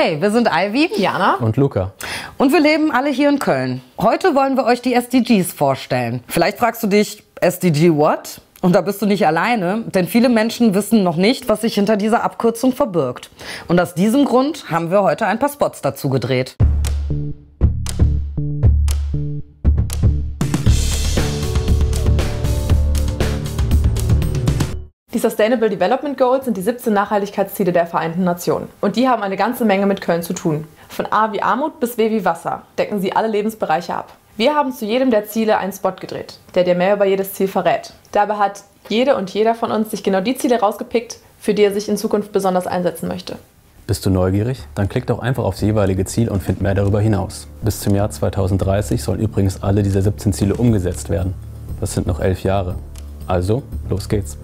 Hey, wir sind Ivy, Jana und Luca und wir leben alle hier in Köln. Heute wollen wir euch die SDGs vorstellen. Vielleicht fragst du dich, SDG what? Und da bist du nicht alleine, denn viele Menschen wissen noch nicht, was sich hinter dieser Abkürzung verbirgt. Und aus diesem Grund haben wir heute ein paar Spots dazu gedreht. Die Sustainable Development Goals sind die 17 Nachhaltigkeitsziele der Vereinten Nationen. Und die haben eine ganze Menge mit Köln zu tun. Von A wie Armut bis W wie Wasser decken sie alle Lebensbereiche ab. Wir haben zu jedem der Ziele einen Spot gedreht, der dir mehr über jedes Ziel verrät. Dabei hat jede und jeder von uns sich genau die Ziele rausgepickt, für die er sich in Zukunft besonders einsetzen möchte. Bist du neugierig? Dann klick doch einfach auf das jeweilige Ziel und find mehr darüber hinaus. Bis zum Jahr 2030 sollen übrigens alle dieser 17 Ziele umgesetzt werden. Das sind noch 11 Jahre. Also, los geht's!